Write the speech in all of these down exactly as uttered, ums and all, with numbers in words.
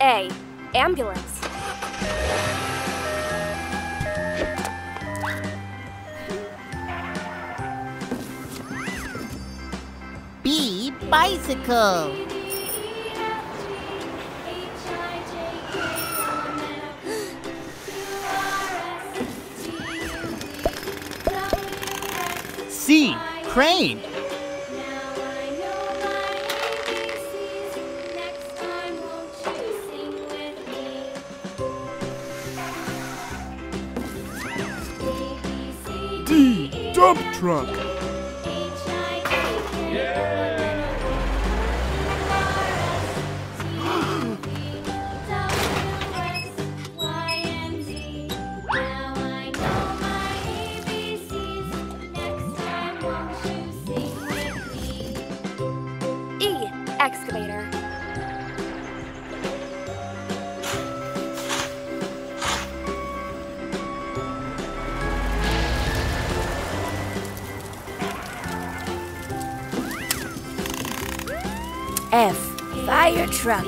A. Ambulance. B. Bicycle. C. Crane. D. Dump truck. Excavator. F. Fire truck.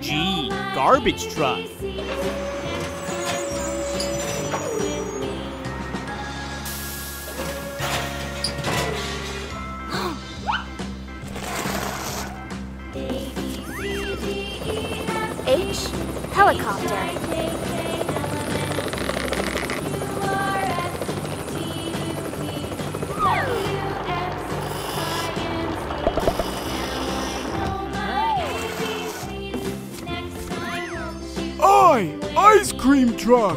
G. Garbage truck. H. Helicopter. I. Ice cream truck.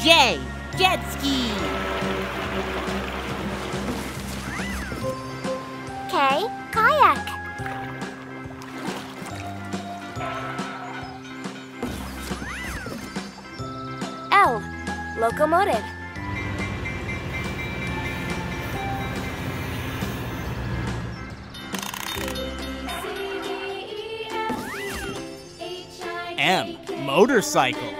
J. Jet ski. K. Kayak. L. Locomotive. M. Motorcycle.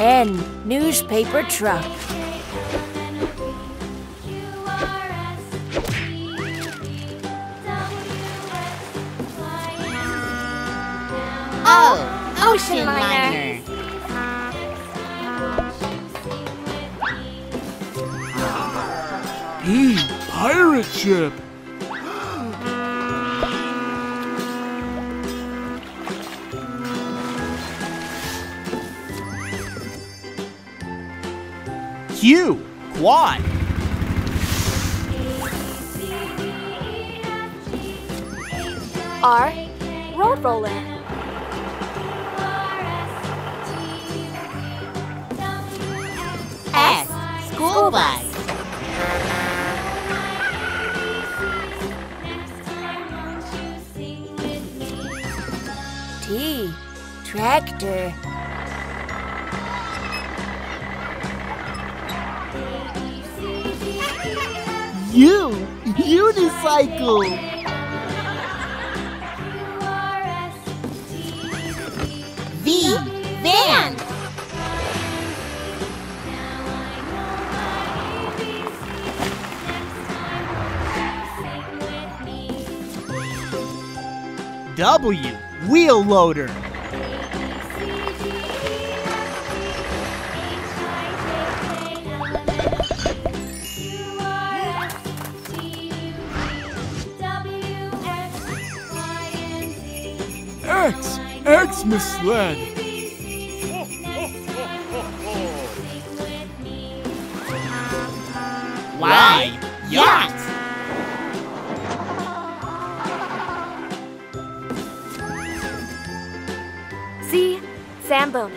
N. Newspaper truck. O. Ocean liner. P. Pirate ship. Q. Quad. R. Road roller. S. School bus. T. Tractor. U. Unicycle. V. Van. W. Wheel loader. X. Xmas sled. My yacht! See? Zamboni.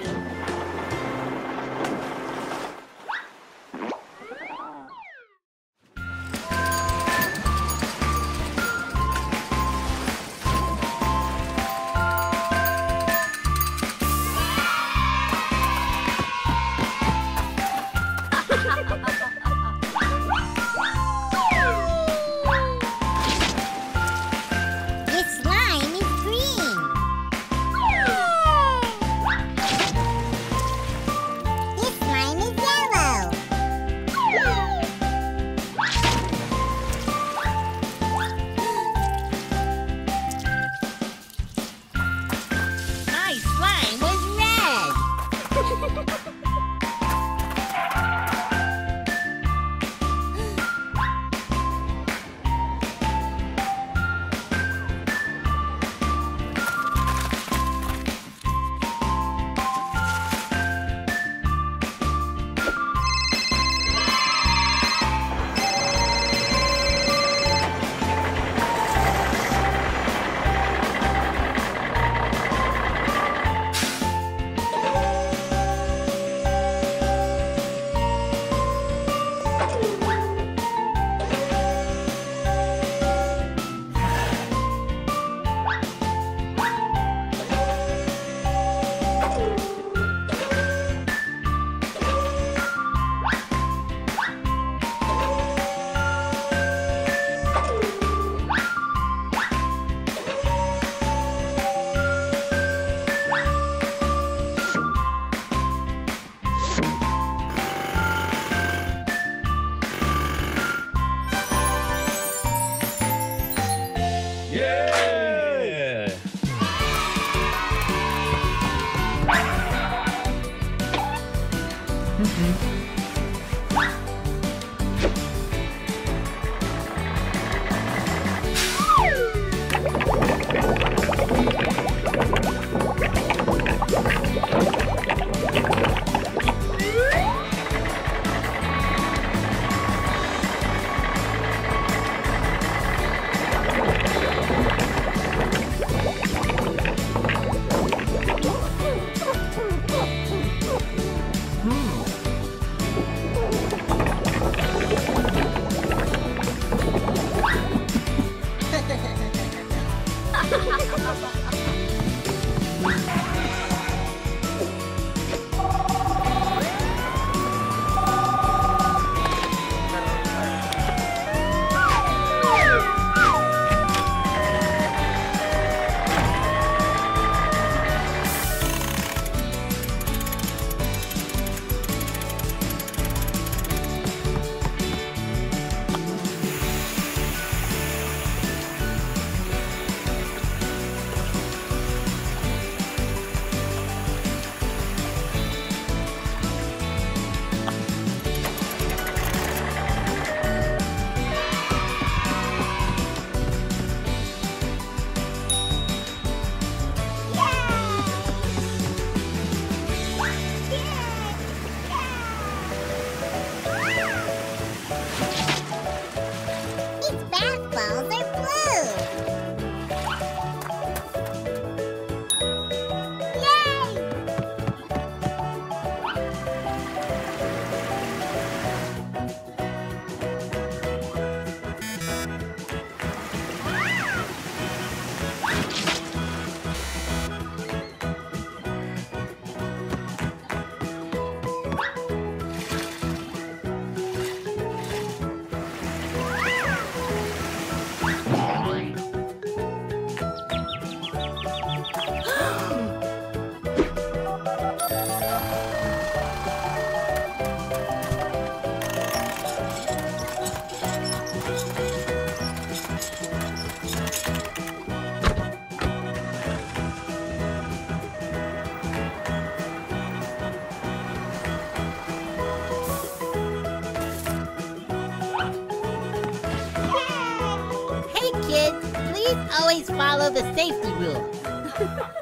Always follow the safety rule.